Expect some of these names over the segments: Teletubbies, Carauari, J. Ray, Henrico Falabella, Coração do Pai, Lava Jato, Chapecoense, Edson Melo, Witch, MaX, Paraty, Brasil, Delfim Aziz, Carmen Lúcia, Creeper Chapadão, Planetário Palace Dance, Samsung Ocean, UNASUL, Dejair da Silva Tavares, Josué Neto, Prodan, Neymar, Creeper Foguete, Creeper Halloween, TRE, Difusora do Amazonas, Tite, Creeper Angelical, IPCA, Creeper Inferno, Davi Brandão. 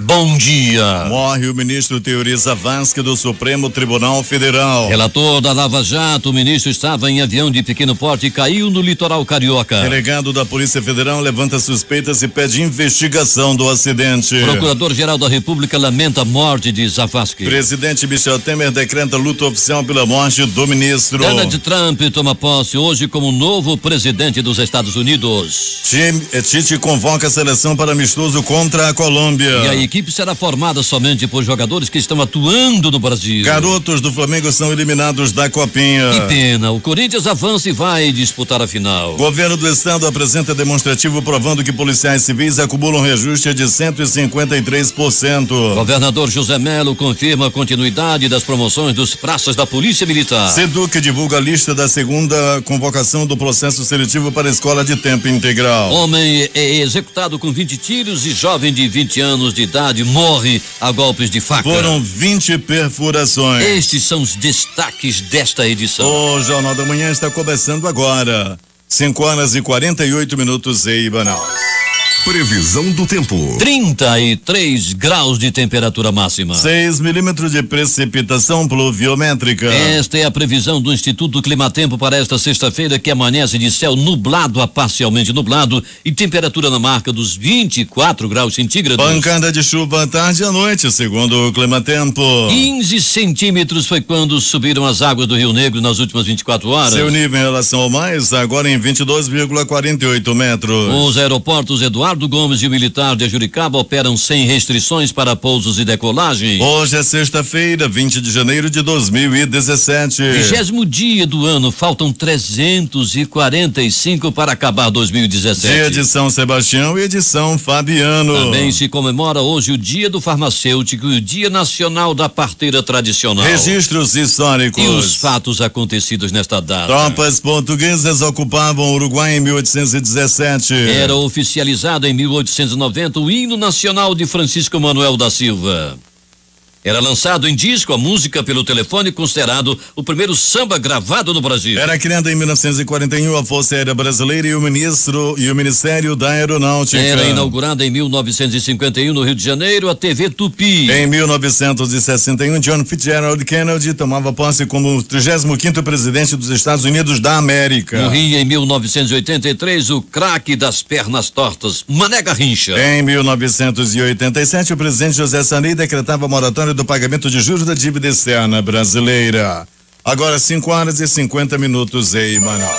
Bom dia. Morre o ministro Teori Zavascki do Supremo Tribunal Federal. Relator da Lava Jato, o ministro estava em avião de pequeno porte e caiu no litoral carioca. Delegado da Polícia Federal levanta suspeitas e pede investigação do acidente. Procurador-Geral da República lamenta a morte de Zavascki. Presidente Michel Temer decreta luto oficial pela morte do ministro. Donald Trump toma posse hoje como novo presidente dos Estados Unidos. Tite convoca a seleção para amistoso contra a Colômbia. E aí, a equipe será formada somente por jogadores que estão atuando no Brasil. Garotos do Flamengo são eliminados da Copinha. Que pena, o Corinthians avança e vai disputar a final. Governo do Estado apresenta demonstrativo provando que policiais civis acumulam reajuste de 153%. Governador José Melo confirma a continuidade das promoções dos praças da Polícia Militar. SEDUC divulga a lista da segunda convocação do processo seletivo para a escola de tempo integral. Homem é executado com 20 tiros e jovem de 20 anos de idade morre a golpes de faca. Foram 20 perfurações. Estes são os destaques desta edição. O Jornal da Manhã está começando agora. 5:48 em Banal. Previsão do tempo. 33 graus de temperatura máxima. 6 milímetros de precipitação pluviométrica. Esta é a previsão do Instituto Climatempo para esta sexta-feira, que amanhece de céu nublado a parcialmente nublado e temperatura na marca dos 24 graus centígrados. Pancada de chuva à tarde e à noite, segundo o Climatempo. 15 centímetros foi quando subiram as águas do Rio Negro nas últimas 24 horas. Seu nível em relação ao mar está agora em 22,48 metros. Os aeroportos Eduardo Gomes e o Militar de Juricaba operam sem restrições para pousos e decolagem. Hoje é sexta-feira, 20 de janeiro de 2017. 20º dia do ano, faltam 345 para acabar 2017. Dia de São Sebastião e de São Fabiano. Também se comemora hoje o Dia do Farmacêutico e o Dia Nacional da Parteira Tradicional. Registros históricos. E os fatos acontecidos nesta data. Tropas portuguesas ocupavam o Uruguai em 1817. Era oficializado em 1890, o hino nacional de Francisco Manuel da Silva. Era lançado em disco, a música pelo telefone, considerado o primeiro samba gravado no Brasil. Era criada em 1941 a Força Aérea Brasileira e o Ministério da Aeronáutica. Era inaugurada em 1951 no Rio de Janeiro a TV Tupi. Em 1961, John Fitzgerald Kennedy tomava posse como 35º presidente dos Estados Unidos da América. Morria em 1983 o craque das pernas tortas, Mané Garrincha. Em 1987, o presidente José Sarney decretava moratória do pagamento de juros da dívida externa brasileira. Agora 5:50 em Manaus.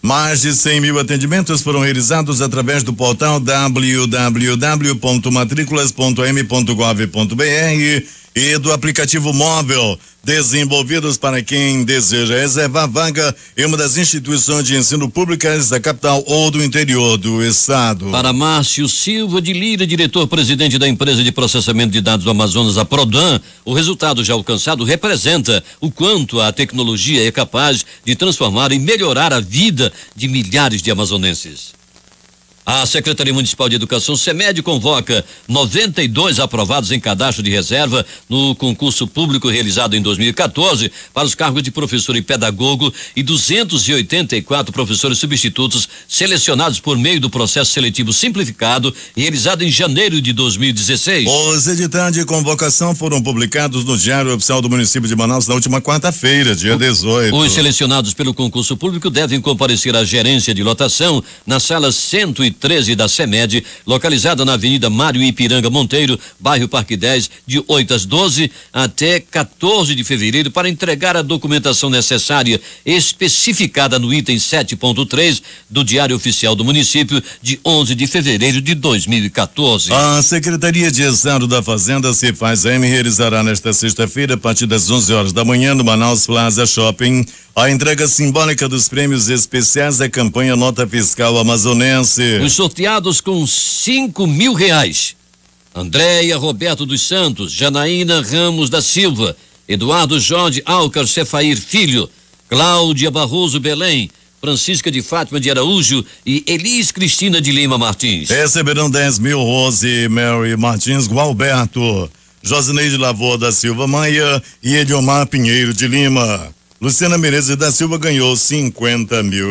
Mais de 100.000 atendimentos foram realizados através do portal www.matriculas.m.gov.br e do aplicativo móvel, desenvolvidos para quem deseja reservar vaga em uma das instituições de ensino públicas da capital ou do interior do estado. Para Márcio Silva de Lira, diretor-presidente da empresa de processamento de dados do Amazonas, a Prodan, o resultado já alcançado representa o quanto a tecnologia é capaz de transformar e melhorar a vida de milhares de amazonenses. A Secretaria Municipal de Educação, SEMED, convoca 92 aprovados em cadastro de reserva no concurso público realizado em 2014 para os cargos de professor e pedagogo e 284 professores substitutos selecionados por meio do processo seletivo simplificado realizado em janeiro de 2016. Os editais de convocação foram publicados no Diário Oficial do Município de Manaus na última quarta-feira, dia 18. Os selecionados pelo concurso público devem comparecer à gerência de lotação na sala 113 da SEMED, localizada na Avenida Mário Ipiranga Monteiro, bairro Parque 10, de 8 às 12 até 14 de fevereiro, para entregar a documentação necessária especificada no item 7.3 do Diário Oficial do Município, de 11 de fevereiro de 2014. A Secretaria de Estado da Fazenda, CEFAS-M, realizará nesta sexta-feira, a partir das 11h da manhã, no Manaus Plaza Shopping, a entrega simbólica dos prêmios especiais da campanha Nota Fiscal Amazonense. Os sorteados com R$5.000. Andréia Roberto dos Santos, Janaína Ramos da Silva, Eduardo Jorge Alcar Cefair Filho, Cláudia Barroso Belém, Francisca de Fátima de Araújo e Elis Cristina de Lima Martins. Receberão 10.000 Rose Mary Martins Gualberto, Josineide Lavor da Silva Maia e Eliomar Pinheiro de Lima. Luciana Menezes da Silva ganhou R$50 mil.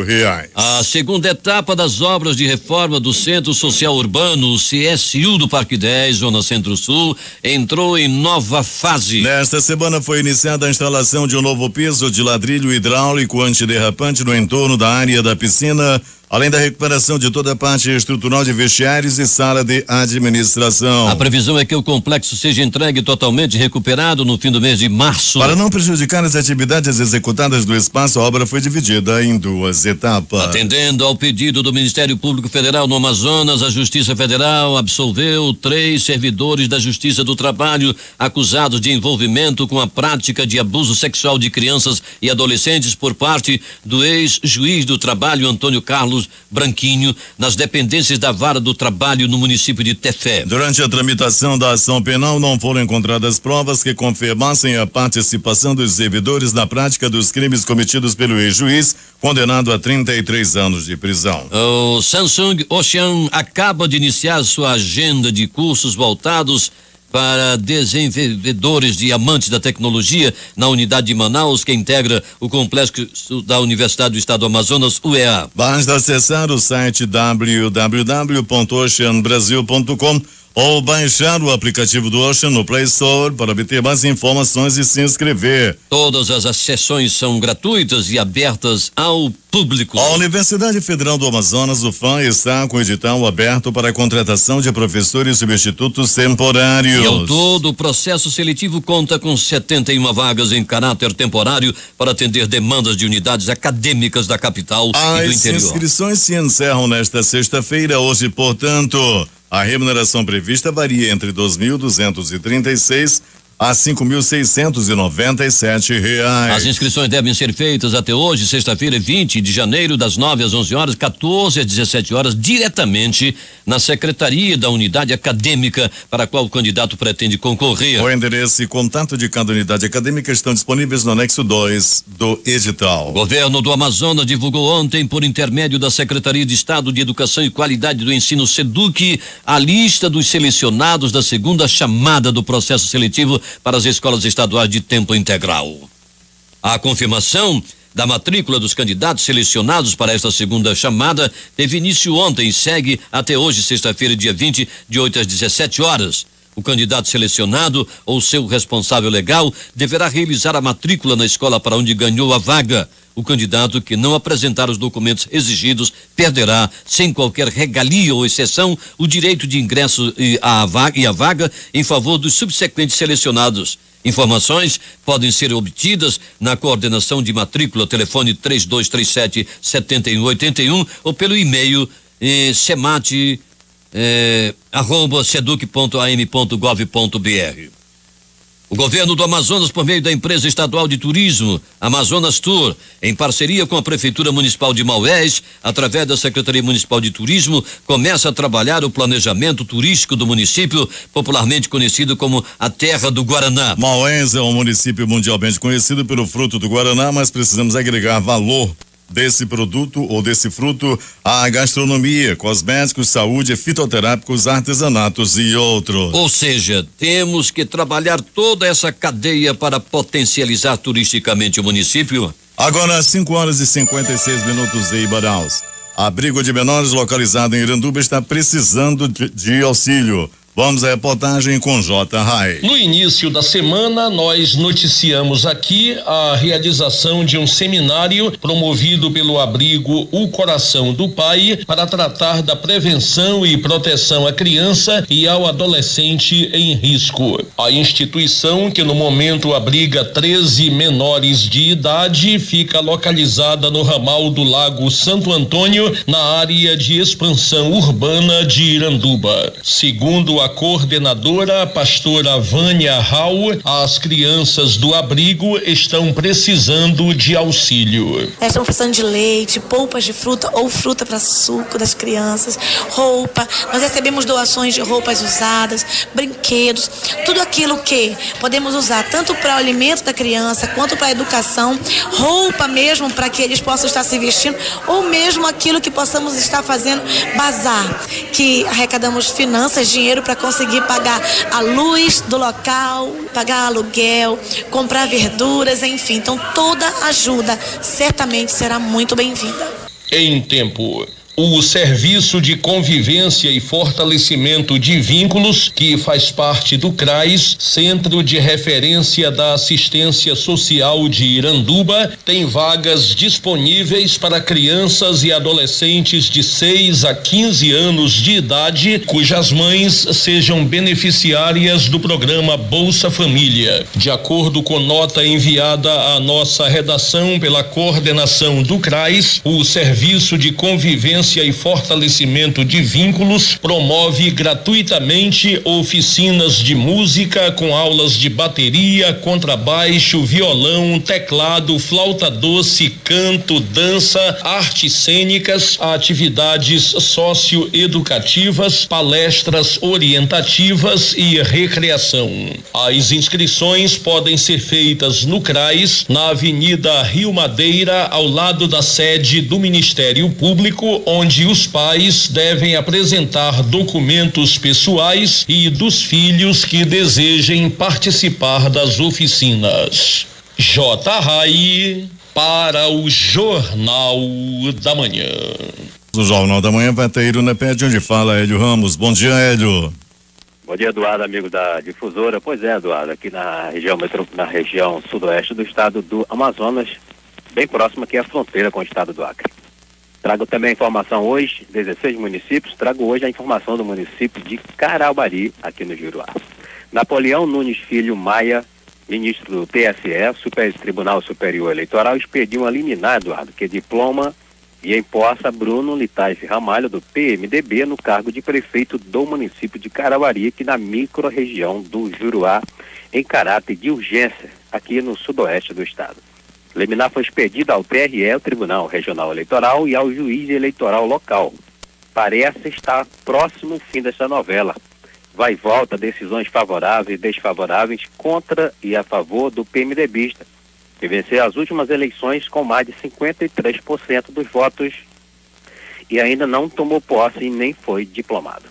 A segunda etapa das obras de reforma do Centro Social Urbano, o CSU do Parque 10, Zona Centro-Sul, entrou em nova fase. Nesta semana foi iniciada a instalação de um novo piso de ladrilho hidráulico antiderrapante no entorno da área da piscina, além da recuperação de toda a parte estrutural de vestiários e sala de administração. A previsão é que o complexo seja entregue totalmente recuperado no fim do mês de março. Para não prejudicar as atividades executadas do espaço, a obra foi dividida em duas etapas. Atendendo ao pedido do Ministério Público Federal no Amazonas, a Justiça Federal absolveu 3 servidores da Justiça do Trabalho acusados de envolvimento com a prática de abuso sexual de crianças e adolescentes por parte do ex-juiz do trabalho Antônio Carlos Branquinho, nas dependências da Vara do Trabalho no município de Tefé. Durante a tramitação da ação penal não foram encontradas provas que confirmassem a participação dos servidores na prática dos crimes cometidos pelo ex-juiz, condenado a 33 anos de prisão. O Samsung Ocean acaba de iniciar sua agenda de cursos voltados para desenvolvedores de amantes da tecnologia na unidade de Manaus, que integra o complexo da Universidade do Estado do Amazonas, UEA. Basta acessar o site www.oceanbrasil.com ou baixar o aplicativo do Ocean no Play Store para obter mais informações e se inscrever. Todas as sessões são gratuitas e abertas ao público. A Universidade Federal do Amazonas, UFAM, está com o edital aberto para a contratação de professores substitutos temporários. E ao todo, o processo seletivo conta com 71 vagas em caráter temporário para atender demandas de unidades acadêmicas da capital e do interior. As inscrições se encerram nesta sexta-feira, hoje, portanto. A remuneração prevista varia entre R$2.236 a R$5.697. As inscrições devem ser feitas até hoje, sexta-feira, 20 de janeiro, das 9 às 11 horas, 14 às 17 horas, diretamente na Secretaria da Unidade Acadêmica para a qual o candidato pretende concorrer. O endereço e contato de cada unidade acadêmica estão disponíveis no anexo 2 do edital. O governo do Amazonas divulgou ontem, por intermédio da Secretaria de Estado de Educação e Qualidade do Ensino, SEDUC, a lista dos selecionados da segunda chamada do processo seletivo para as escolas estaduais de tempo integral. A confirmação da matrícula dos candidatos selecionados para esta segunda chamada teve início ontem e segue até hoje, sexta-feira, dia 20, de 8 às 17 horas. O candidato selecionado ou seu responsável legal deverá realizar a matrícula na escola para onde ganhou a vaga. O candidato que não apresentar os documentos exigidos perderá, sem qualquer regalia ou exceção, o direito de ingresso e a vaga em favor dos subsequentes selecionados. Informações podem ser obtidas na coordenação de matrícula, telefone 3237-7181 ou pelo e-mail semate@seduc.am.gov.br. O governo do Amazonas, por meio da empresa estadual de turismo, Amazonas Tour, em parceria com a Prefeitura Municipal de Maués, através da Secretaria Municipal de Turismo, começa a trabalhar o planejamento turístico do município, popularmente conhecido como a Terra do Guaraná. Maués é um município mundialmente conhecido pelo fruto do Guaraná, mas precisamos agregar valor desse produto ou desse fruto à gastronomia, cosméticos, saúde, fitoterápicos, artesanatos e outros. Ou seja, temos que trabalhar toda essa cadeia para potencializar turisticamente o município. Agora às 5:56 de Ibaraus. Abrigo de menores localizado em Iranduba está precisando de auxílio. Vamos à reportagem com J. Rai. No início da semana, nós noticiamos aqui a realização de um seminário promovido pelo abrigo O Coração do Pai para tratar da prevenção e proteção à criança e ao adolescente em risco. A instituição, que no momento abriga 13 menores de idade, fica localizada no ramal do Lago Santo Antônio, na área de expansão urbana de Iranduba. Segundo a coordenadora, a pastora Vânia Raul, as crianças do abrigo estão precisando de auxílio. Estão precisando de leite, polpas de fruta ou fruta para suco das crianças, roupa. Nós recebemos doações de roupas usadas, brinquedos, tudo aquilo que podemos usar tanto para o alimento da criança quanto para a educação, roupa mesmo para que eles possam estar se vestindo, ou mesmo aquilo que possamos estar fazendo bazar, que arrecadamos finanças, dinheiro para para conseguir pagar a luz do local, pagar aluguel, comprar verduras, enfim. Então toda ajuda certamente será muito bem-vinda. Em Tempo. O Serviço de Convivência e Fortalecimento de Vínculos, que faz parte do CRAS, Centro de Referência da Assistência Social de Iranduba, tem vagas disponíveis para crianças e adolescentes de 6 a 15 anos de idade, cujas mães sejam beneficiárias do programa Bolsa Família. De acordo com nota enviada à nossa redação pela coordenação do CRAS, o Serviço de Convivência e Fortalecimento de Vínculos promove gratuitamente oficinas de música com aulas de bateria, contrabaixo, violão, teclado, flauta doce, canto, dança, artes cênicas, atividades socioeducativas, palestras orientativas e recreação. As inscrições podem ser feitas no CRAS, na Avenida Rio Madeira, ao lado da sede do Ministério Público, onde os pais devem apresentar documentos pessoais e dos filhos que desejem participar das oficinas. J. Rai para o Jornal da Manhã. O Jornal da Manhã vai ter Irunepede, onde fala Hélio Ramos. Bom dia, Hélio. Bom dia, Eduardo, amigo da difusora. Pois é, Eduardo, aqui na região sudoeste do estado do Amazonas, bem próximo aqui à fronteira com o estado do Acre. Trago também a informação hoje, 16 municípios, trago hoje a informação do município de Carauari, aqui no Juruá. Napoleão Nunes Filho Maia, ministro do TSE, Tribunal Superior Eleitoral, expediu uma liminar, Eduardo, que diploma e empossa Bruno Litais Ramalho, do PMDB, no cargo de prefeito do município de Carauari, aqui na microrregião do Juruá, em caráter de urgência, aqui no sudoeste do estado. Liminar foi expedida ao TRE, o Tribunal Regional Eleitoral, e ao juiz eleitoral local. Parece estar próximo o fim desta novela. Vai e volta, decisões favoráveis e desfavoráveis contra e a favor do PMDBista, que venceu as últimas eleições com mais de 53% dos votos e ainda não tomou posse e nem foi diplomado.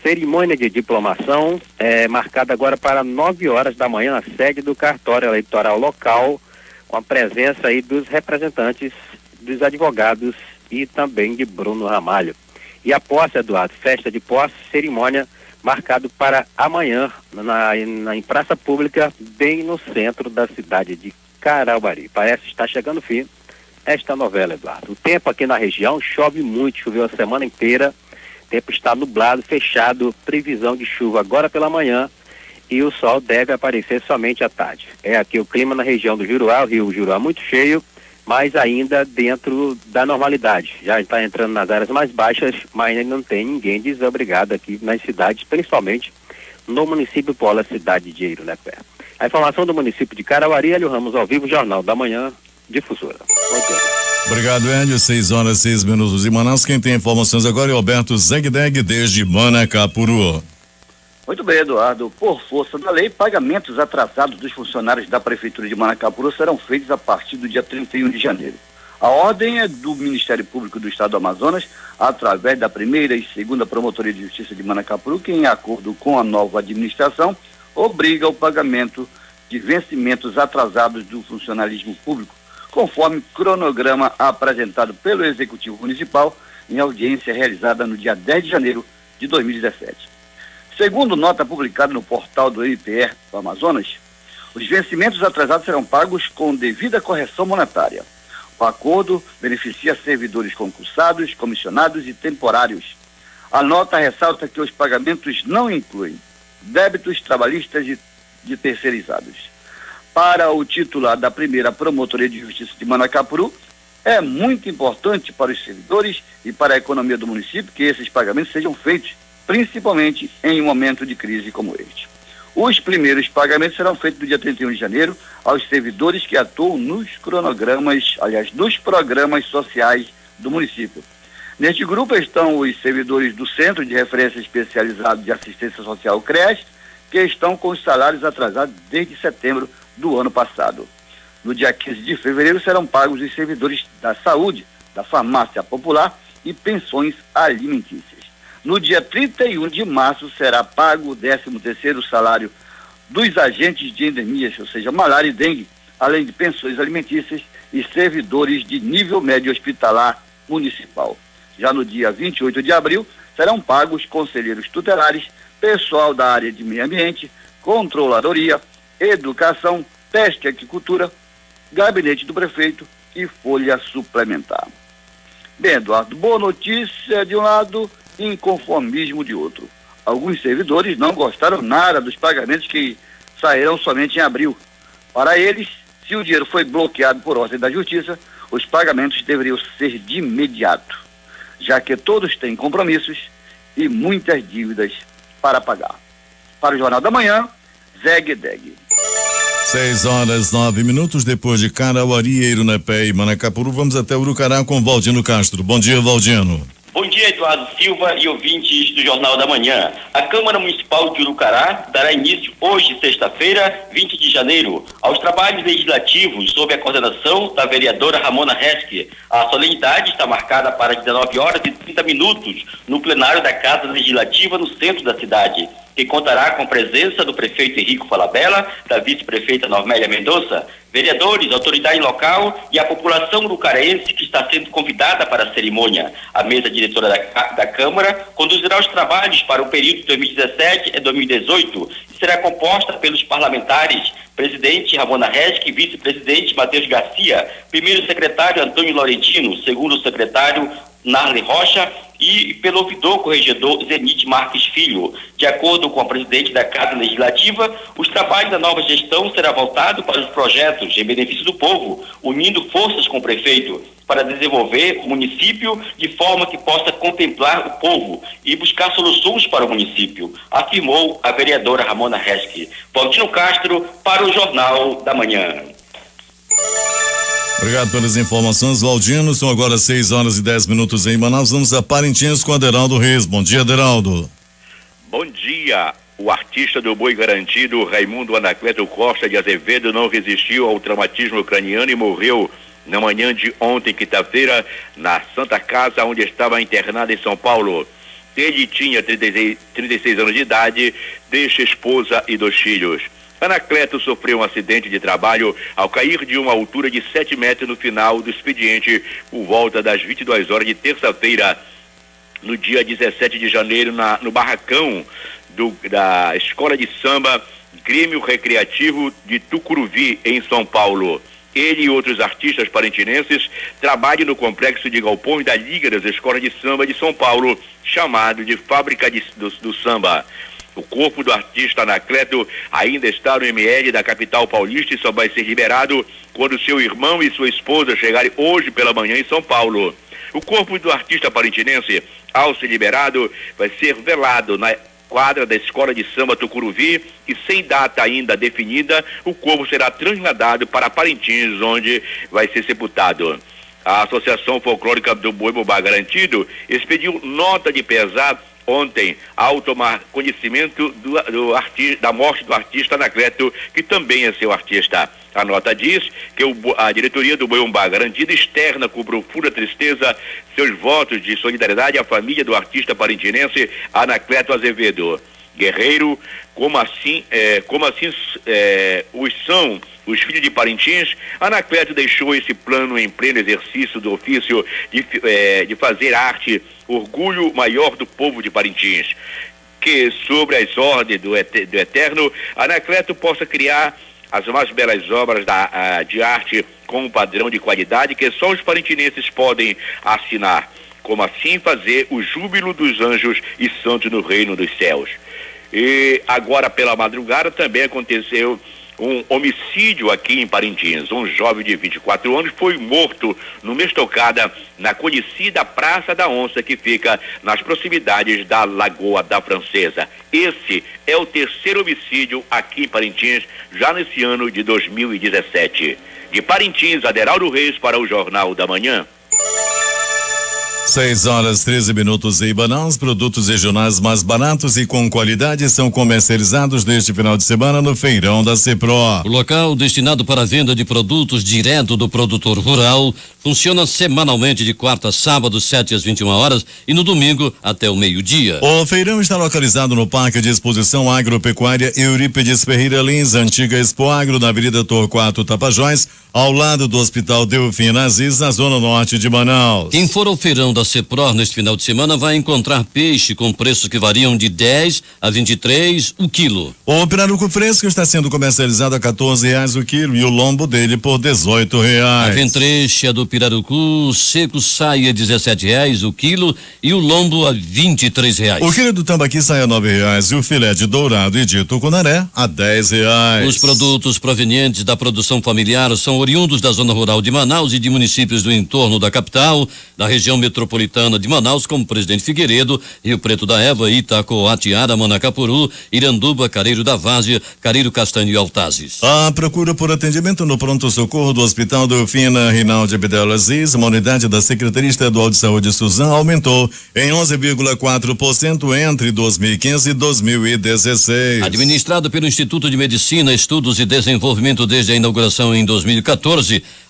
Cerimônia de diplomação é marcada agora para 9 horas da manhã na sede do cartório eleitoral local, com a presença aí dos representantes, dos advogados e também de Bruno Ramalho. E a posse, Eduardo, festa de posse, cerimônia marcado para amanhã em praça pública, bem no centro da cidade de Carauari. Parece estar chegando o fim esta novela, Eduardo. O tempo aqui na região chove muito, choveu a semana inteira, o tempo está nublado, fechado, previsão de chuva agora pela manhã, e o sol deve aparecer somente à tarde. É aqui o clima na região do Juruá, o rio Juruá muito cheio, mas ainda dentro da normalidade. Já está entrando nas áreas mais baixas, mas ainda não tem ninguém desobrigado aqui nas cidades, principalmente no município Pola, cidade de Irunepé. A informação do município de Carauari, Hélio Ramos, ao vivo, Jornal da Manhã, difusora. Obrigado, Hélio. 6h06 em Manaus. Quem tem informações agora é o Alberto Zegdeg, desde Manacapuru. Muito bem, Eduardo. Por força da lei, pagamentos atrasados dos funcionários da Prefeitura de Manacapuru serão feitos a partir do dia 31 de janeiro. A ordem é do Ministério Público do Estado do Amazonas, através da primeira e segunda Promotoria de Justiça de Manacapuru, que, em acordo com a nova administração, obriga o pagamento de vencimentos atrasados do funcionalismo público, conforme cronograma apresentado pelo Executivo Municipal em audiência realizada no dia 10 de janeiro de 2017. Segundo nota publicada no portal do IPR do Amazonas, os vencimentos atrasados serão pagos com devida correção monetária. O acordo beneficia servidores concursados, comissionados e temporários. A nota ressalta que os pagamentos não incluem débitos trabalhistas de terceirizados. Para o titular da primeira Promotoria de Justiça de Manacapuru, é muito importante para os servidores e para a economia do município que esses pagamentos sejam feitos, principalmente em um momento de crise como este. Os primeiros pagamentos serão feitos do dia 31 de janeiro aos servidores que atuam nos programas sociais do município. Neste grupo estão os servidores do Centro de Referência Especializado de Assistência Social, CRAS, que estão com os salários atrasados desde setembro do ano passado. No dia 15 de fevereiro serão pagos os servidores da saúde, da farmácia popular e pensões alimentícias. No dia 31 de março será pago o 13º salário dos agentes de endemias, ou seja, malária e dengue, além de pensões alimentícias e servidores de nível médio hospitalar municipal. Já no dia 28 de abril serão pagos conselheiros tutelares, pessoal da área de meio ambiente, controladoria, educação, pesca e agricultura, gabinete do prefeito e folha suplementar. Bem, Eduardo, boa notícia de um lado e inconformismo de outro. Alguns servidores não gostaram nada dos pagamentos que sairão somente em abril. Para eles, se o dinheiro foi bloqueado por ordem da Justiça, os pagamentos deveriam ser de imediato, já que todos têm compromissos e muitas dívidas para pagar. Para o Jornal da Manhã, Zeg Deg. 6h09, depois de Carauari, Irunepé e Manacapuru, vamos até Urucará com Valdino Castro. Bom dia, Valdino. Bom dia, Eduardo Silva e ouvintes do Jornal da Manhã. A Câmara Municipal de Urucará dará início hoje, sexta-feira, 20 de janeiro, aos trabalhos legislativos sob a coordenação da vereadora Ramona Rech. A solenidade está marcada para 19h30 no plenário da Casa Legislativa no centro da cidade, que contará com a presença do prefeito Henrico Falabella, da vice-prefeita Normélia Mendonça, vereadores, autoridade local e a população urucarense que está sendo convidada para a cerimônia. A mesa diretora da Câmara conduzirá os trabalhos para o período 2017 a 2018 e será composta pelos parlamentares presidente Ramona Rech, vice-presidente Matheus Garcia, primeiro secretário Antônio Laurentino, segundo secretário Narle Rocha e pelo ouvidor corregedor Zenit Marques Filho. De acordo com a presidente da Casa Legislativa, os trabalhos da nova gestão serão voltados para os projetos em benefício do povo, unindo forças com o prefeito para desenvolver o município de forma que possa contemplar o povo e buscar soluções para o município, afirmou a vereadora Ramona Rech. Valentino Castro para o Jornal da Manhã. Obrigado pelas informações, Valdino. São agora 6h10 em Manaus. Vamos a Parintins com Aderaldo Reis. Bom dia, Aderaldo. Bom dia. O artista do Boi Garantido, Raimundo Anacleto Costa de Azevedo, não resistiu ao traumatismo ucraniano e morreu na manhã de ontem, quinta-feira, na Santa Casa, onde estava internado em São Paulo. Ele tinha 36 anos de idade, deixa esposa e 2 filhos. Anacleto sofreu um acidente de trabalho ao cair de uma altura de 7 metros no final do expediente, por volta das 22h de terça-feira, no dia 17 de janeiro, no barracão da Escola de Samba Grêmio Recreativo de Tucuruvi, em São Paulo. Ele e outros artistas parintinenses trabalham no complexo de galpões da Liga das Escolas de Samba de São Paulo, chamado de Fábrica do Samba. O corpo do artista Anacleto ainda está no ML da capital paulista e só vai ser liberado quando seu irmão e sua esposa chegarem hoje pela manhã em São Paulo. O corpo do artista parintinense, ao ser liberado, vai ser velado na quadra da Escola de Samba Tucuruvi e, sem data ainda definida, o corpo será transladado para Parintins, onde vai ser sepultado. A Associação Folclórica do Boi Garantido expediu nota de pesar ontem, ao tomar conhecimento da morte do artista Anacleto, que também é seu artista. A nota diz que a diretoria do Boiumbá Garantido externa com profunda tristeza seus votos de solidariedade à família do artista parintinense Anacleto Azevedo. Guerreiro, como assim são os filhos de Parintins, Anacleto deixou esse plano em pleno exercício do ofício de fazer arte, orgulho maior do povo de Parintins. Que sobre as ordens do Eterno, Anacleto possa criar as mais belas obras de arte com um padrão de qualidade que só os parintinenses podem assinar. Como assim fazer o júbilo dos anjos e santos no reino dos céus. E agora pela madrugada também aconteceu um homicídio aqui em Parintins. Um jovem de 24 anos foi morto numa estocada na conhecida Praça da Onça, que fica nas proximidades da Lagoa da Francesa. Esse é o 3º homicídio aqui em Parintins, já nesse ano de 2017. De Parintins, Aderaldo Reis para o Jornal da Manhã. 6h13 em Ibanã. Os produtos regionais mais baratos e com qualidade são comercializados neste final de semana no feirão da CEPRO. O local destinado para a venda de produtos direto do produtor rural funciona semanalmente de quarta a sábado, 7h às 21h e no domingo até o meio-dia. O feirão está localizado no Parque de Exposição Agropecuária Eurípides Ferreira Lins, antiga Expo Agro, na Avenida Torquato Tapajós, ao lado do Hospital Delfim Aziz, na zona norte de Manaus. Quem for ao feirão da CEPRO neste final de semana vai encontrar peixe com preços que variam de 10 a 23 o quilo. O pirarucu fresco está sendo comercializado a R$14 o quilo e o lombo dele por R$18. A ventrecha do pirarucu seco sai a R$17 o quilo e o lombo a R$23. O quilo do tambaqui sai a R$9 e o filé de dourado e de tucunaré a R$10. Os produtos provenientes da produção familiar são oriundos da zona rural de Manaus e de municípios do entorno da capital, da região metropolitana de Manaus, como Presidente Figueiredo, Rio Preto da Eva, Itacoatiara, Manacapuru, Iranduba, Careiro da Várzea, Careiro Castanho e Altazes. A procura por atendimento no pronto-socorro do Hospital Delfina Rinaldi Abdel Aziz, uma unidade da Secretaria Estadual de Saúde de Suzan, aumentou em 11,4% entre 2015 e 2016. Administrado pelo Instituto de Medicina, Estudos e Desenvolvimento desde a inauguração em 2014,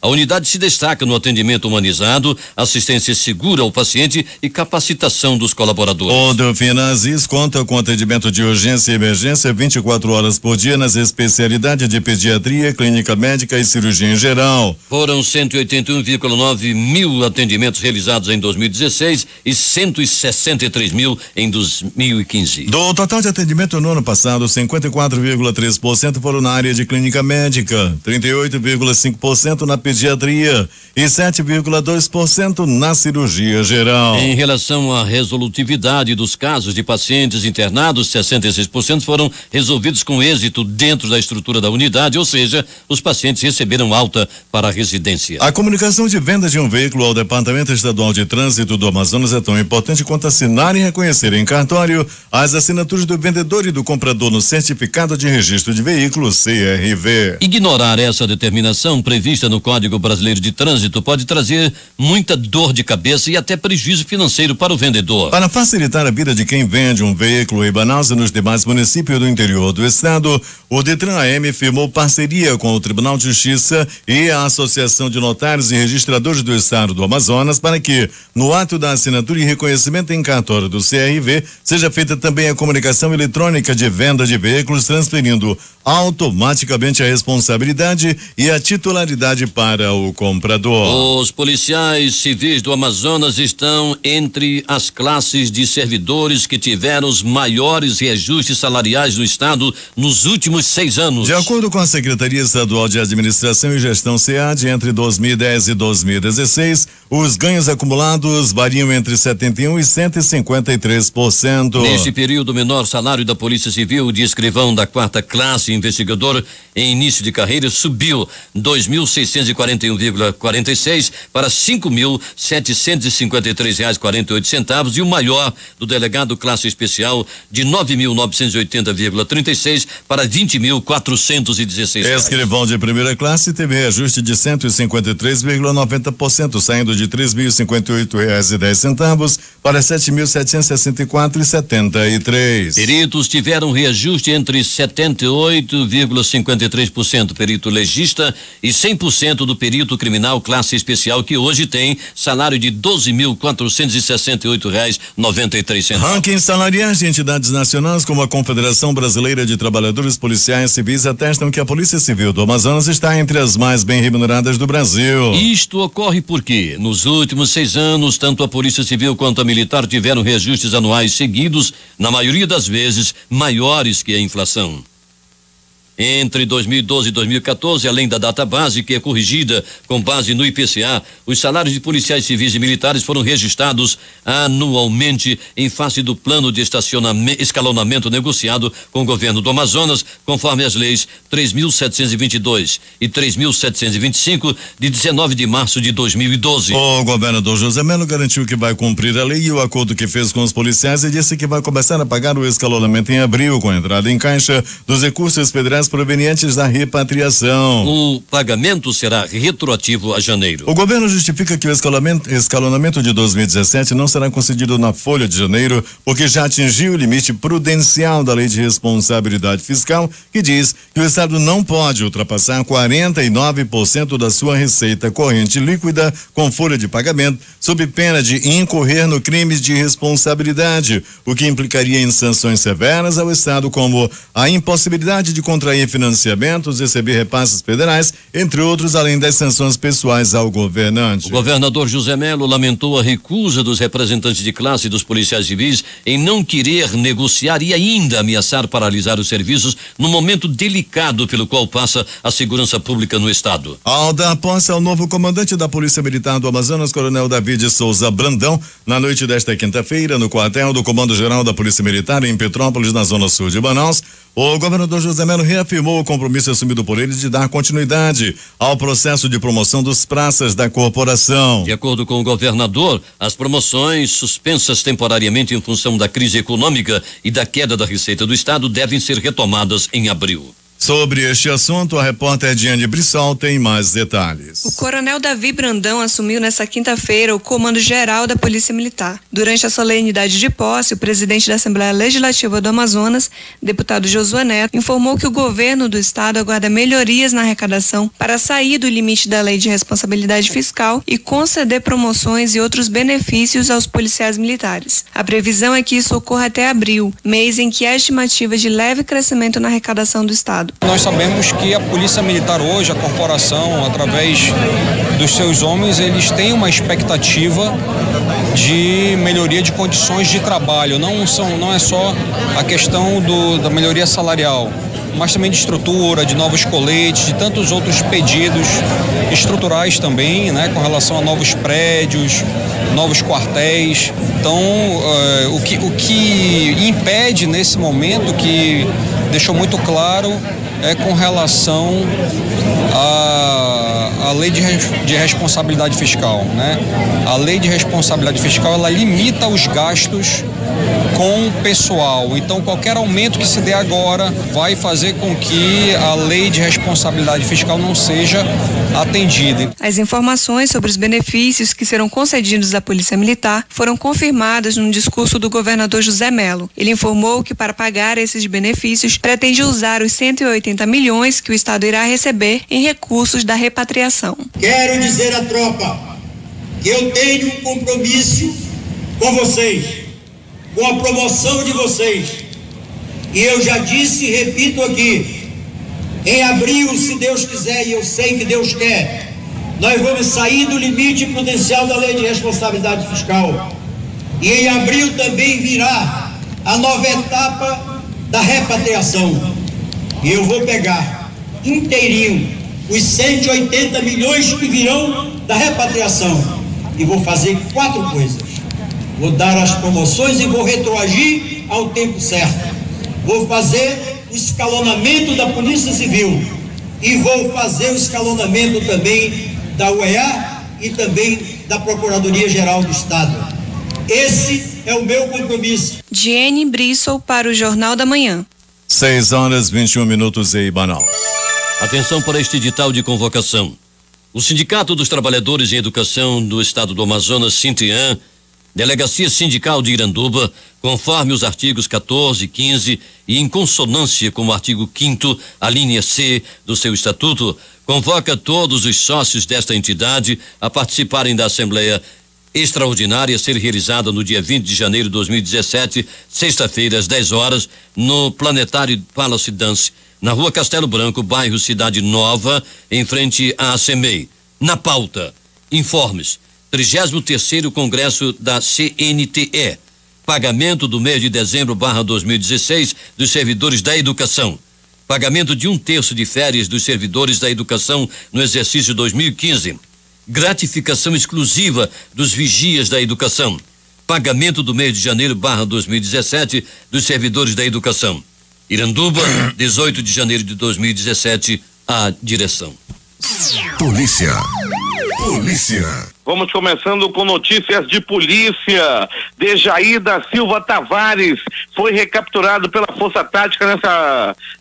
a unidade se destaca no atendimento humanizado, assistência segura ao paciente e capacitação dos colaboradores. O Delfina Aziz conta com atendimento de urgência e emergência 24 horas por dia nas especialidades de pediatria, clínica médica e cirurgia em geral. Foram 181,9 mil atendimentos realizados em 2016 e 163 mil em 2015. Do total de atendimento no ano passado, 54,3% foram na área de clínica médica, 38,5% na pediatria e 7,2% na cirurgia geral. Em relação à resolutividade dos casos de pacientes internados, 66% foram resolvidos com êxito dentro da estrutura da unidade, ou seja, os pacientes receberam alta para a residência. A comunicação de venda de um veículo ao Departamento Estadual de Trânsito do Amazonas é tão importante quanto assinar e reconhecer em cartório as assinaturas do vendedor e do comprador no Certificado de Registro de Veículo, CRV. Ignorar essa determinação prevista no Código Brasileiro de Trânsito pode trazer muita dor de cabeça e até prejuízo financeiro para o vendedor. Para facilitar a vida de quem vende um veículo em Manaus e nos demais municípios do interior do estado, o Detran AM firmou parceria com o Tribunal de Justiça e a Associação de Notários e Registradores do Estado do Amazonas para que, no ato da assinatura e reconhecimento em cartório do CRV, seja feita também a comunicação eletrônica de venda de veículos, transferindo automaticamente a responsabilidade e a titularidade para o comprador. Os policiais civis do Amazonas estão entre as classes de servidores que tiveram os maiores reajustes salariais do estado nos últimos 6 anos. De acordo com a Secretaria Estadual de Administração e Gestão, SEAD, entre 2010 e 2016, os ganhos acumulados variam entre 71% e 153%. Neste período, o menor salário da Polícia Civil de escrivão da quarta classe investigador em início de carreira subiu 2.641,46 para R$5.753,48 e o maior do delegado classe especial de 9.980,36 para R$20.416. Escrivão de primeira classe teve reajuste de 153,90%, saindo de R$3.058,10 para R$7.764,73. Peritos tiveram reajuste entre 78,53% perito legista e 100% do perito criminal classe especial, que hoje tem salário de R$12.468,93. Rankings salariais de entidades nacionais como a Confederação Brasileira de Trabalhadores Policiais Civis atestam que a Polícia Civil do Amazonas está entre as mais bem remuneradas do Brasil. Isto ocorre porque, nos últimos 6 anos, tanto a Polícia Civil quanto a Militar tiveram reajustes anuais seguidos, na maioria das vezes, maiores que a inflação. Entre 2012 e 2014, além da data base, que é corrigida com base no IPCA, os salários de policiais civis e militares foram registrados anualmente em face do plano de escalonamento negociado com o governo do Amazonas, conforme as leis 3.722 e 3.725 de 19 de março de 2012. O governador José Melo garantiu que vai cumprir a lei e o acordo que fez com os policiais e disse que vai começar a pagar o escalonamento em abril, com a entrada em caixa dos recursos federais provenientes da repatriação. O pagamento será retroativo a janeiro. O governo justifica que o escalonamento de 2017 não será concedido na folha de janeiro, porque já atingiu o limite prudencial da Lei de Responsabilidade Fiscal, que diz que o Estado não pode ultrapassar 49% da sua receita corrente líquida com folha de pagamento, sob pena de incorrer no crime de responsabilidade, o que implicaria em sanções severas ao Estado, como a impossibilidade de contrair financiamentos, receber repasses federais, entre outros, além das sanções pessoais ao governante. O governador José Melo lamentou a recusa dos representantes de classe e dos policiais civis em não querer negociar e ainda ameaçar paralisar os serviços no momento delicado pelo qual passa a segurança pública no Estado. Ao dar posse ao novo comandante da Polícia Militar do Amazonas, Coronel Davi de Souza Brandão, na noite desta quinta-feira, no quartel do Comando-Geral da Polícia Militar em Petrópolis, na zona sul de Manaus, o governador José Melo reafirmou o compromisso assumido por ele de dar continuidade ao processo de promoção dos praças da corporação. De acordo com o governador, as promoções suspensas temporariamente em função da crise econômica e da queda da receita do Estado devem ser retomadas em abril. Sobre este assunto, a repórter Diane Brissol tem mais detalhes. O coronel Davi Brandão assumiu nesta quinta-feira o comando-geral da Polícia Militar. Durante a solenidade de posse, o presidente da Assembleia Legislativa do Amazonas, deputado Josué Neto, informou que o governo do Estado aguarda melhorias na arrecadação para sair do limite da Lei de Responsabilidade Fiscal e conceder promoções e outros benefícios aos policiais militares. A previsão é que isso ocorra até abril, mês em que há estimativa de leve crescimento na arrecadação do Estado. Nós sabemos que a Polícia Militar hoje, a corporação, através dos seus homens, eles têm uma expectativa de melhoria de condições de trabalho. Não é só a questão da melhoria salarial, mas também de estrutura, de novos coletes, de tantos outros pedidos estruturais também, né, com relação a novos prédios, novos quartéis. Então, o que impede nesse momento, que deixou muito claro, é com relação à lei de responsabilidade fiscal, né? A lei de responsabilidade fiscal, ela limita os gastos com o pessoal. Então, qualquer aumento que se dê agora vai fazer com que a lei de responsabilidade fiscal não seja atendida. As informações sobre os benefícios que serão concedidos à Polícia Militar foram confirmadas num discurso do governador José Melo. Ele informou que, para pagar esses benefícios, pretende usar os 180 milhões que o Estado irá receber em recursos da repatriação. Quero dizer à tropa que eu tenho um compromisso com vocês, com a promoção de vocês, e eu já disse e repito aqui, em abril, se Deus quiser, e eu sei que Deus quer, nós vamos sair do limite prudencial da Lei de Responsabilidade Fiscal, e em abril também virá a nova etapa da repatriação, e eu vou pegar inteirinho os 180 milhões que virão da repatriação, e vou fazer 4 coisas. Vou dar as promoções e vou retroagir ao tempo certo. Vou fazer o escalonamento da Polícia Civil e vou fazer o escalonamento também da UEA e também da Procuradoria-Geral do Estado. Esse é o meu compromisso. Diene Brissol para o Jornal da Manhã. 6h21 em Banal. Atenção para este edital de convocação. O Sindicato dos Trabalhadores em Educação do Estado do Amazonas, Sintian, Delegacia Sindical de Iranduba, conforme os artigos 14 e 15 e em consonância com o artigo 5º, a linha C do seu estatuto, convoca todos os sócios desta entidade a participarem da Assembleia Extraordinária a ser realizada no dia 20 de janeiro de 2017, sexta-feira, às 10 horas, no Planetário Palace Dance, na Rua Castelo Branco, bairro Cidade Nova, em frente à SEMED. Na pauta, informes: 33º Congresso da CNTE, pagamento do mês de dezembro /2016 dos servidores da educação, pagamento de 1/3 de férias dos servidores da educação no exercício 2015, gratificação exclusiva dos vigias da educação, pagamento do mês de janeiro /2017 dos servidores da educação. Iranduba, 18 de janeiro de 2017, a direção. Polícia. Vamos começando com notícias de polícia. Dejair da Silva Tavares foi recapturado pela Força Tática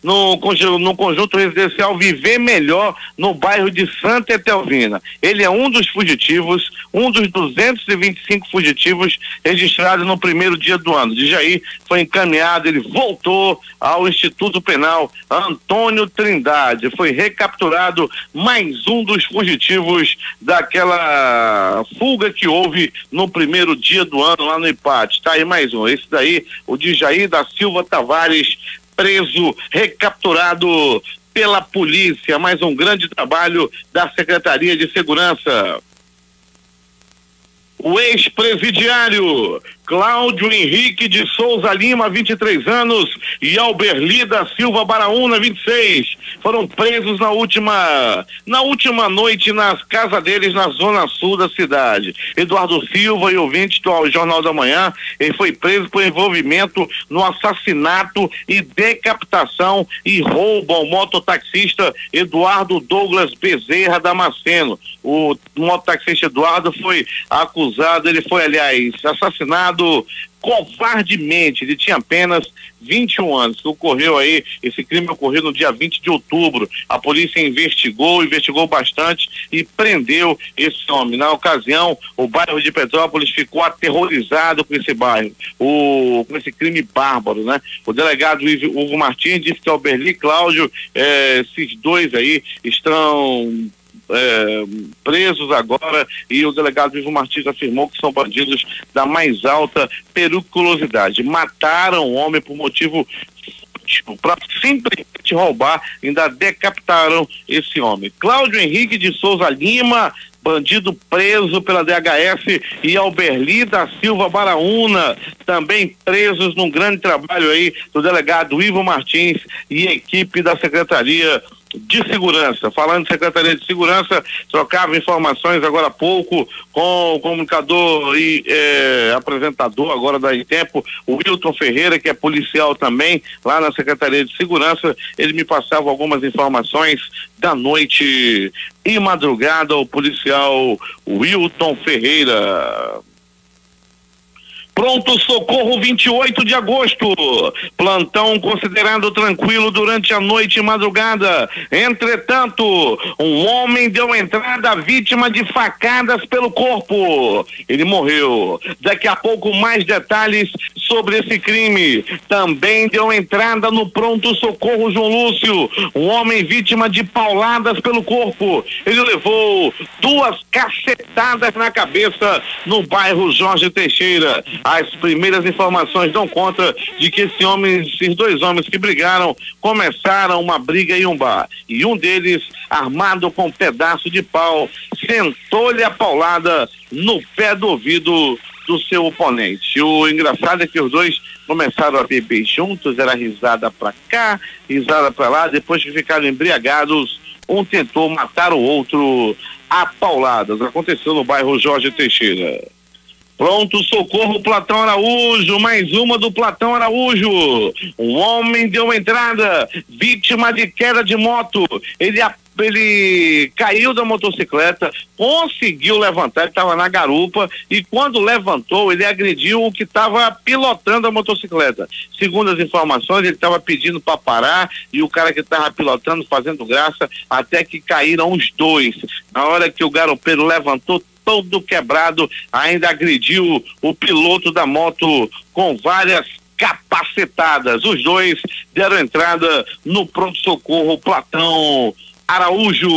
no conjunto residencial Viver Melhor, no bairro de Santa Etelvina. Ele é um dos fugitivos, um dos 225 fugitivos registrados no primeiro dia do ano. Dejair foi encaminhado, ele voltou ao Instituto Penal Antônio Trindade. Foi recapturado mais um dos fugitivos daquela fuga que houve no primeiro dia do ano lá no empate. Tá aí mais um, esse daí, o Dejair da Silva Tavares, preso, recapturado pela polícia. Mais um grande trabalho da Secretaria de Segurança. O ex-presidiário Cláudio Henrique de Souza Lima, 23 anos, e Alberli da Silva Baraúna, 26, foram presos na última noite nas casas deles, na zona sul da cidade. Eduardo Silva, e ouvinte do Jornal da Manhã, ele foi preso por envolvimento no assassinato e decapitação e roubo ao mototaxista Eduardo Douglas Bezerra Damasceno. O mototaxista Eduardo foi acusado, ele foi, aliás, assassinado covardemente. Ele tinha apenas 21 anos. Esse crime ocorreu no dia 20 de outubro. A polícia investigou bastante e prendeu esse homem. Na ocasião, o bairro de Petrópolis ficou aterrorizado com esse crime bárbaro, né? O delegado Hugo Martins disse que Alberli e Cláudio, esses dois aí, estão presos agora, e o delegado Ivo Martins afirmou que são bandidos da mais alta periculosidade. Mataram o homem por motivo para simplesmente roubar, ainda decapitaram esse homem. Cláudio Henrique de Souza Lima, bandido preso pela DHS, e Alberli da Silva Baraúna, também presos num grande trabalho aí do delegado Ivo Martins e equipe da Secretaria de Segurança. Falando de Secretaria de Segurança, trocava informações agora há pouco com o comunicador e apresentador agora da Em Tempo, o Wilton Ferreira, que é policial também lá na Secretaria de Segurança. Ele me passava algumas informações da noite e madrugada, o policial Wilton Ferreira. Pronto Socorro 28 de agosto, plantão considerado tranquilo durante a noite e madrugada. Entretanto, um homem deu entrada à vítima de facadas pelo corpo. Ele morreu. Daqui a pouco mais detalhes sobre esse crime. Também deu entrada no Pronto Socorro João Lúcio um homem vítima de pauladas pelo corpo. Ele levou 2 cacetadas na cabeça no bairro Jorge Teixeira. As primeiras informações dão conta de que esses dois homens que brigaram começaram uma briga em um bar. E um deles, armado com um pedaço de pau, sentou-lhe a paulada no pé do ouvido do seu oponente. O engraçado é que os dois começaram a beber juntos, era risada pra cá, risada pra lá. Depois que ficaram embriagados, um tentou matar o outro a pauladas. Aconteceu no bairro Jorge Teixeira. Pronto Socorro Platão Araújo, mais uma do Platão Araújo. Um homem deu entrada, vítima de queda de moto. Ele caiu da motocicleta, conseguiu levantar, ele estava na garupa, e quando levantou, ele agrediu o que estava pilotando a motocicleta. Segundo as informações, ele estava pedindo para parar, e o cara que estava pilotando, fazendo graça, até que caíram os dois. Na hora que o garupeiro levantou, todo quebrado, ainda agrediu o piloto da moto com várias capacetadas. Os dois deram entrada no pronto-socorro Platão Araújo.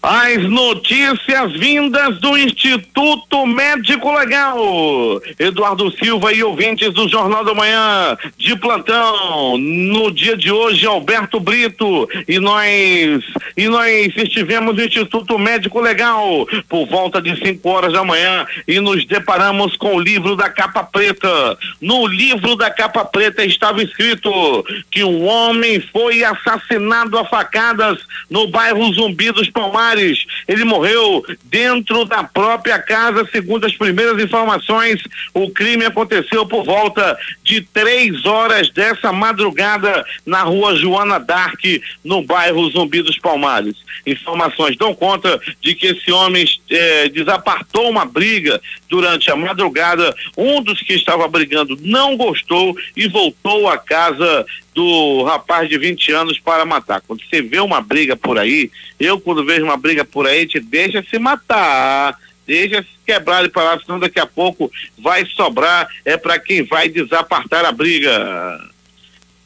As notícias vindas do Instituto Médico Legal. Eduardo Silva e ouvintes do Jornal da Manhã de plantão. No dia de hoje, Alberto Brito e nós estivemos no Instituto Médico Legal por volta de 5 horas da manhã e nos deparamos com o livro da capa preta. No livro da capa preta estava escrito que um homem foi assassinado a facadas no bairro Zumbi dos Palmares, Tavares. Ele morreu dentro da própria casa, segundo as primeiras informações. O crime aconteceu por volta de 3 horas dessa madrugada na rua Joana Dark, no bairro Zumbi dos Palmares. Informações dão conta de que esse homem desapartou uma briga durante a madrugada. Um dos que estava brigando não gostou e voltou à casa do rapaz de 20 anos para matar. Quando você vê uma briga por aí, eu quando vejo uma briga por aí, te deixa se matar, deixa se quebrar e parar, senão daqui a pouco vai sobrar para quem vai desapartar a briga.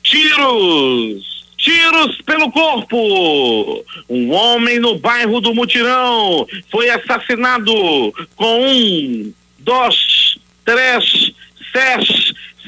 Tiros pelo corpo. Um homem no bairro do Mutirão foi assassinado com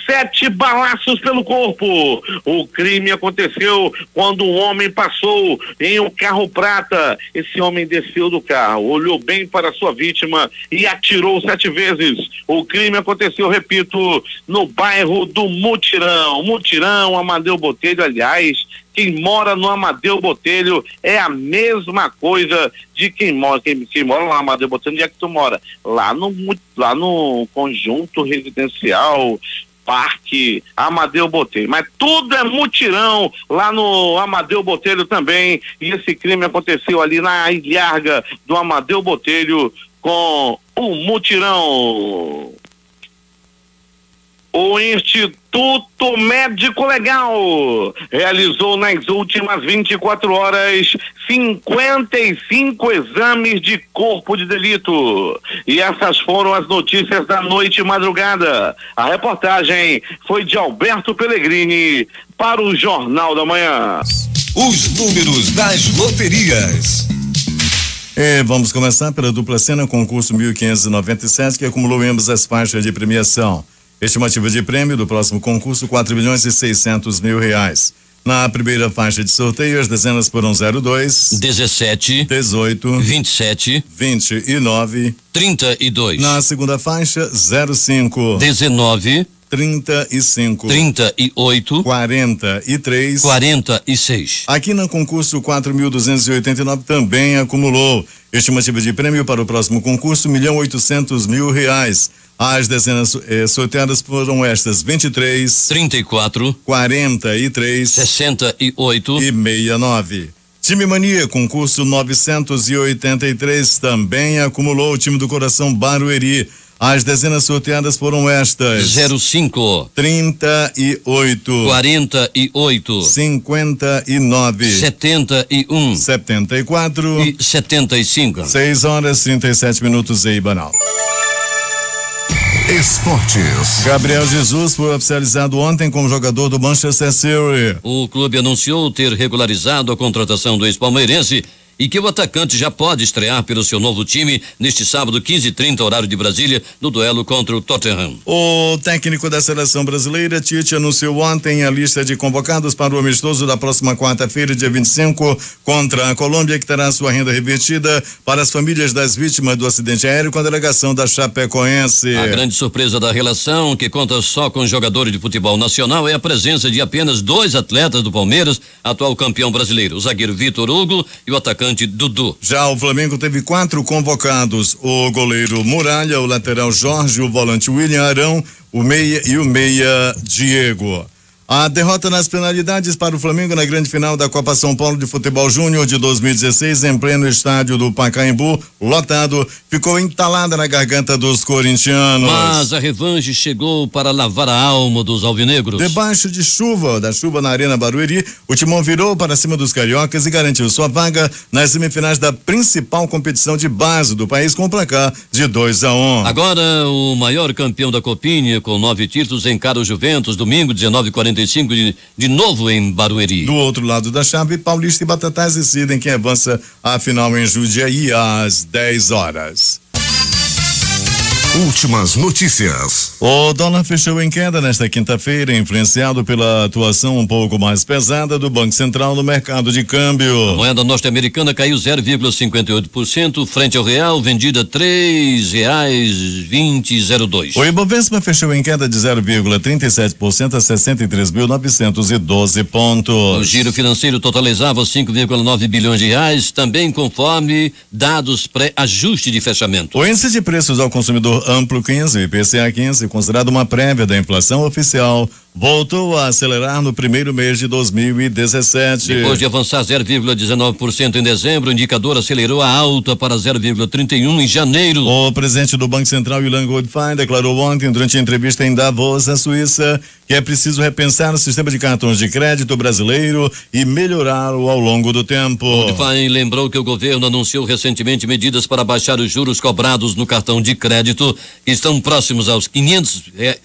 7 balaços pelo corpo. O crime aconteceu quando um homem passou em um carro prata. Esse homem desceu do carro, olhou bem para sua vítima e atirou 7 vezes. O crime aconteceu, repito, no bairro do Mutirão. Mutirão, Amadeu Botelho, aliás, quem mora no Amadeu Botelho é a mesma coisa de quem mora lá no Amadeu Botelho. Onde é que tu mora? Lá no conjunto residencial Parque Amadeu Botelho, mas tudo é Mutirão lá no Amadeu Botelho também, e esse crime aconteceu ali na ilharga do Amadeu Botelho com o Mutirão. O Instituto Médico Legal realizou nas últimas 24 horas 55 exames de corpo de delito. E essas foram as notícias da noite e madrugada. A reportagem foi de Alberto Pellegrini para o Jornal da Manhã. Os números das loterias. Vamos começar pela dupla Sena, concurso 1597, que acumulou ambas as faixas de premiação. Estimativa de prêmio do próximo concurso, 4.600.000 reais. Na primeira faixa de sorteio, as dezenas foram 02, 17, 18, 27, 29, 32. Na segunda faixa, 05, 19, 35, 38, 43, 46. Aqui no concurso 4.289 também acumulou. Estimativa de prêmio para o próximo concurso, 1.800.000 reais. As dezenas sorteadas foram estas: 23, 34, 43, 68 e 69. Time Mania, concurso 983, também acumulou. O time do coração Barueri. As dezenas sorteadas foram estas: 05, 38, 48, 59, 71, 74 e 75. 6h37 aí, banal. Esportes. Gabriel Jesus foi oficializado ontem como jogador do Manchester City. O clube anunciou ter regularizado a contratação do ex-palmeirense e que o atacante já pode estrear pelo seu novo time neste sábado, 15h30, horário de Brasília, no duelo contra o Tottenham. O técnico da seleção brasileira, Tite, anunciou ontem a lista de convocados para o amistoso da próxima quarta-feira, dia 25, contra a Colômbia, que terá sua renda revertida para as famílias das vítimas do acidente aéreo com a delegação da Chapecoense. A grande surpresa da relação, que conta só com jogadores de futebol nacional, é a presença de apenas 2 atletas do Palmeiras, atual campeão brasileiro, o zagueiro Vitor Hugo e o atacante Dudu. Já o Flamengo teve 4 convocados: o goleiro Muralha, o lateral Jorge, o volante William Arão, o meia e o meia Diego. A derrota nas penalidades para o Flamengo na grande final da Copa São Paulo de Futebol Júnior de 2016, em pleno estádio do Pacaembu, lotado, ficou entalada na garganta dos corintianos. Mas a revanche chegou para lavar a alma dos alvinegros. Debaixo de da chuva na Arena Barueri, o Timão virou para cima dos cariocas e garantiu sua vaga nas semifinais da principal competição de base do país com o placar de 2-1. Agora, o maior campeão da Copinha, com 9 títulos, encara o Juventus, domingo, 19h45, de novo em Barueri. Do outro lado da chave, Paulista e Batatais decidem quem avança a final em Jundiaí às 10 horas. Últimas notícias. O dólar fechou em queda nesta quinta-feira, influenciado pela atuação um pouco mais pesada do Banco Central no mercado de câmbio. A moeda norte-americana caiu 0,58% frente ao real, vendida R$3,2002. O Ibovespa fechou em queda de 0,37% a 63.912 pontos. O giro financeiro totalizava 5,9 bilhões de reais, também conforme dados pré-ajuste de fechamento. O índice de preços ao consumidor amplo 15, IPCA 15, considerado uma prévia da inflação oficial, voltou a acelerar no primeiro mês de 2017. Depois de avançar 0,19% em dezembro, o indicador acelerou a alta para 0,31% em janeiro. O presidente do Banco Central, Ilan Goodfein, declarou ontem, durante a entrevista em Davos, na Suíça, que é preciso repensar o sistema de cartões de crédito brasileiro e melhorá-lo ao longo do tempo. Goodfein lembrou que o governo anunciou recentemente medidas para baixar os juros cobrados no cartão de crédito, que estão próximos aos 500%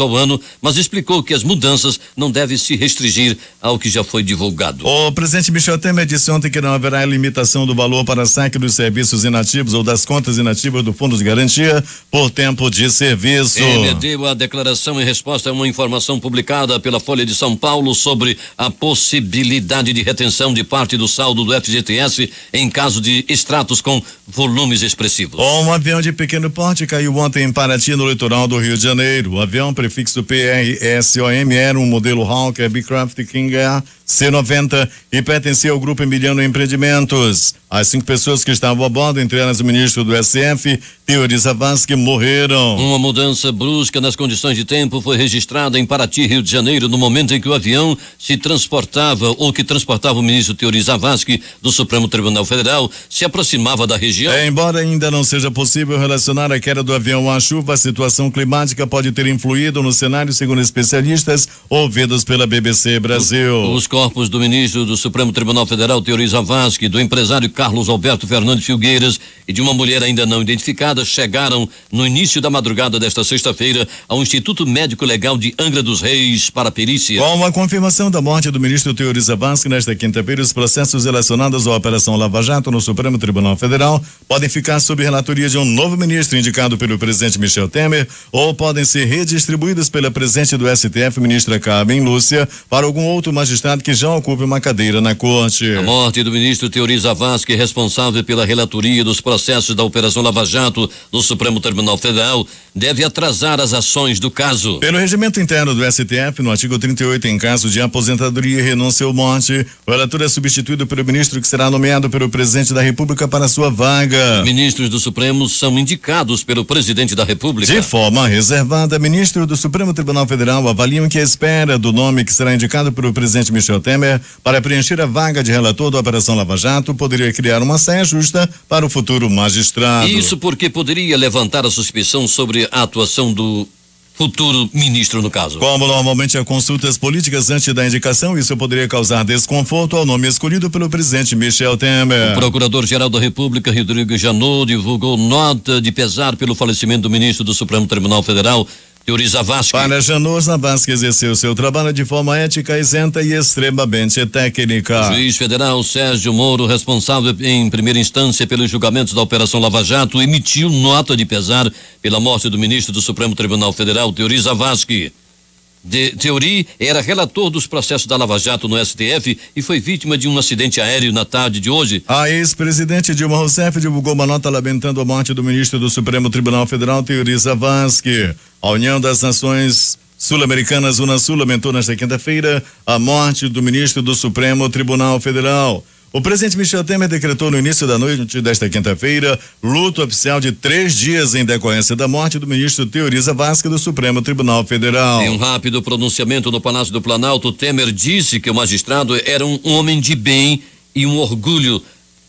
ao ano, mas explicou que as mudanças não devem se restringir ao que já foi divulgado. O presidente Michel Temer disse ontem que não haverá limitação do valor para saque dos serviços inativos ou das contas inativas do Fundo de Garantia por tempo de serviço. Ele deu a declaração em resposta a uma informação publicada pela Folha de São Paulo sobre a possibilidade de retenção de parte do saldo do FGTS em caso de extratos com volumes expressivos. Um avião de pequeno porte caiu ontem em Paraty, no litoral do Rio de Janeiro. O avião prefixo PRSOM era um modelo Hawk Aircraft King Air C90 e pertencia ao Grupo Emiliano Empreendimentos. As 5 pessoas que estavam a bordo, entre elas o ministro do SF, Teori Zavascki, morreram. Uma mudança brusca nas condições de tempo foi registrada em Paraty, Rio de Janeiro, no momento em que o avião que transportava o ministro Teori Zavascki do Supremo Tribunal Federal se aproximava da região. Embora ainda não seja possível relacionar a queda do avião à chuva, a situação climática pode ter influído no cenário, segundo especialistas ouvidos pela BBC Brasil. Os corpos do ministro do Supremo Tribunal Federal, Teori Zavascki, do empresário Carlos Alberto Fernandes Filgueiras e de uma mulher ainda não identificada chegaram no início da madrugada desta sexta-feira ao Instituto Médico Legal de Angra dos Reis para perícia. Com a confirmação da morte do ministro Teori Zavascki nesta quinta-feira, os processos relacionados à Operação Lava Jato no Supremo Tribunal Federal podem ficar sob relatoria de um novo ministro indicado pelo presidente Michel Temer ou podem ser redistribuídos pela presidente do STF, ministra Carmen Lúcia, para algum outro magistrado que já ocupe uma cadeira na corte. A morte do ministro Teori Zavascki, responsável pela relatoria dos processos da Operação Lava Jato no Supremo Tribunal Federal, deve atrasar as ações do caso. Pelo regimento interno do STF, no artigo 38, em caso de aposentadoria e renúncia ou morte, o relator é substituído pelo ministro que será nomeado pelo presidente da República para sua vaga. Os ministros do Supremo são indicados pelo presidente da República. De forma reservada, ministro do Supremo Tribunal Federal avaliam que a espera do nome que será indicado pelo presidente Michel Temer para preencher a vaga de relator da Operação Lava Jato poderia criar uma saia justa para o futuro magistrado. Isso porque poderia levantar a suspeição sobre a atuação do futuro ministro no caso. Como normalmente há consultas políticas antes da indicação, isso poderia causar desconforto ao nome escolhido pelo presidente Michel Temer. O procurador-geral da República, Rodrigo Janot, divulgou nota de pesar pelo falecimento do ministro do Supremo Tribunal Federal, Teori Zavascki. Para Janot, Zavascki exerceu seu trabalho de forma ética, isenta e extremamente técnica. O juiz federal Sérgio Moro, responsável em primeira instância pelos julgamentos da Operação Lava Jato, emitiu nota de pesar pela morte do ministro do Supremo Tribunal Federal, Teori Zavascki. Teori era relator dos processos da Lava Jato no STF e foi vítima de um acidente aéreo na tarde de hoje. A ex-presidente Dilma Rousseff divulgou uma nota lamentando a morte do ministro do Supremo Tribunal Federal, Teori Zavascki. A União das Nações Sul-Americanas, UNASUL, lamentou nesta quinta-feira a morte do ministro do Supremo Tribunal Federal. O presidente Michel Temer decretou no início da noite desta quinta-feira luto oficial de 3 dias em decorrência da morte do ministro Teori Zavascki do Supremo Tribunal Federal. Em um rápido pronunciamento no Palácio do Planalto, Temer disse que o magistrado era um homem de bem e um orgulho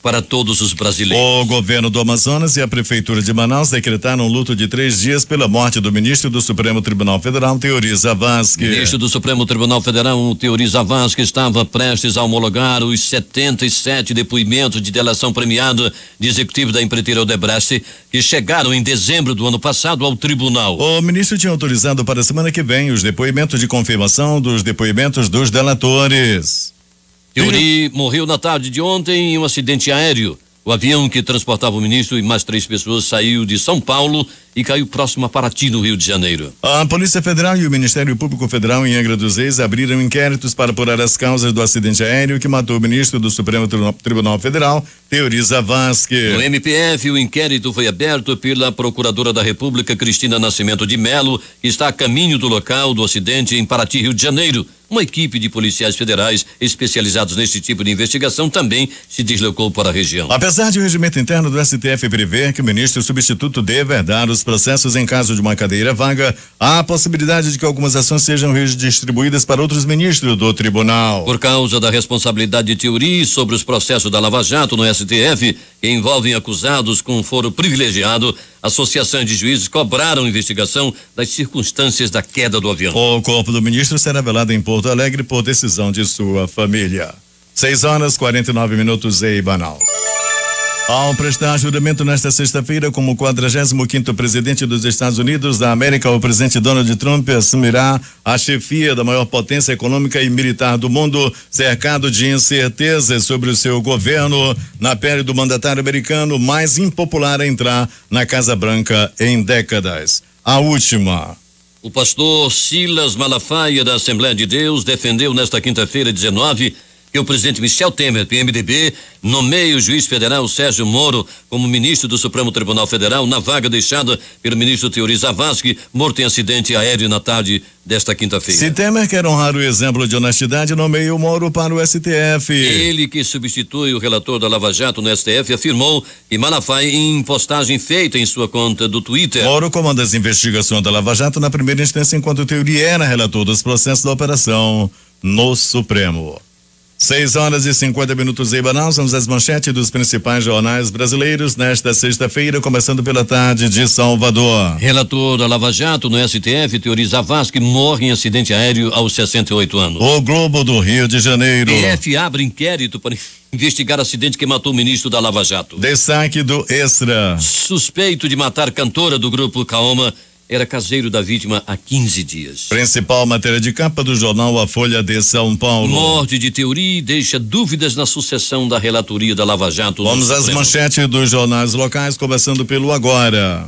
para todos os brasileiros. O governo do Amazonas e a prefeitura de Manaus decretaram um luto de 3 dias pela morte do ministro do Supremo Tribunal Federal, Teori Zavascki. O ministro do Supremo Tribunal Federal, Teori Zavascki, estava prestes a homologar os 77 depoimentos de delação premiada de executivo da empreiteira Odebrecht que chegaram em dezembro do ano passado ao tribunal. O ministro tinha autorizado para a semana que vem os depoimentos de confirmação dos depoimentos dos delatores. Teori morreu na tarde de ontem em um acidente aéreo. O avião que transportava o ministro e mais 3 pessoas saiu de São Paulo e caiu próximo a Paraty, no Rio de Janeiro. A Polícia Federal e o Ministério Público Federal em Angra dos Reis abriram inquéritos para apurar as causas do acidente aéreo que matou o ministro do Supremo Tribunal Federal, Teori Zavascki. No MPF, o inquérito foi aberto pela Procuradora da República, Cristina Nascimento de Melo, que está a caminho do local do acidente em Paraty, Rio de Janeiro. Uma equipe de policiais federais especializados neste tipo de investigação também se deslocou para a região. Apesar de o regimento interno do STF prever que o ministro substituto deve herdar os processos em caso de uma cadeira vaga, há a possibilidade de que algumas ações sejam redistribuídas para outros ministros do tribunal. Por causa da responsabilidade de Teori sobre os processos da Lava Jato no STF, que envolvem acusados com foro privilegiado, associações de juízes cobraram investigação das circunstâncias da queda do avião. O corpo do ministro será velado em Porto Alegre por decisão de sua família. 6h49 e banal. Ao prestar juramento nesta sexta-feira como 45º presidente dos Estados Unidos da América, o presidente Donald Trump assumirá a chefia da maior potência econômica e militar do mundo, cercado de incertezas sobre o seu governo, na pele do mandatário americano mais impopular a entrar na Casa Branca em décadas. A última. O pastor Silas Malafaia, da Assembleia de Deus, defendeu nesta quinta-feira, 19, que o presidente Michel Temer, PMDB, nomeia o juiz federal Sérgio Moro como ministro do Supremo Tribunal Federal na vaga deixada pelo ministro Teori Zavascki, morto em acidente aéreo na tarde desta quinta-feira. Se Temer quer honrar o exemplo de honestidade, nomeia o Moro para o STF. Ele, que substitui o relator da Lava Jato no STF, afirmou que Malafaia, em postagem feita em sua conta do Twitter, Moro comanda as investigações da Lava Jato na primeira instância, enquanto Teori era relator dos processos da operação no Supremo. 6h50 e banal, são as manchetes dos principais jornais brasileiros nesta sexta-feira, começando pela tarde de Salvador. Relator da Lava Jato no STF, Teori Zavascki, morre em acidente aéreo aos 68 anos. O Globo do Rio de Janeiro. PF abre inquérito para investigar acidente que matou o ministro da Lava Jato. Destaque do Extra. Suspeito de matar cantora do grupo Kaoma era caseiro da vítima há 15 dias. Principal matéria de capa do jornal A Folha de São Paulo. Morte de Teori deixa dúvidas na sucessão da relatoria da Lava Jato. Vamos às manchetes dos jornais locais, começando pelo Agora.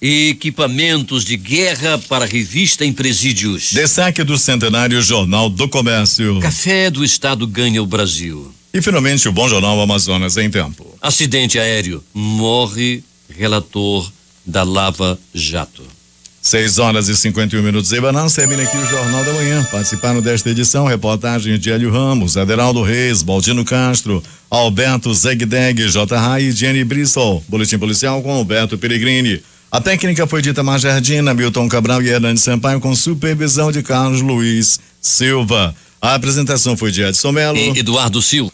Equipamentos de guerra para revista em presídios. Destaque do Centenário, Jornal do Comércio. Café do Estado ganha o Brasil. E finalmente o Bom Jornal Amazonas em Tempo. Acidente aéreo, morre relator da Lava Jato. 6h51 e banal, termina aqui o Jornal da Manhã. Participaram desta edição reportagens de Hélio Ramos, Aderaldo Reis, Baldino Castro, Alberto Zegdeg, J. Rai e Jenny Brissol. Boletim policial com Alberto Peregrini. A técnica foi de Itamar Jardim, Milton Cabral e Hernandes Sampaio, com supervisão de Carlos Luiz Silva. A apresentação foi de Edson Melo e Eduardo Silva.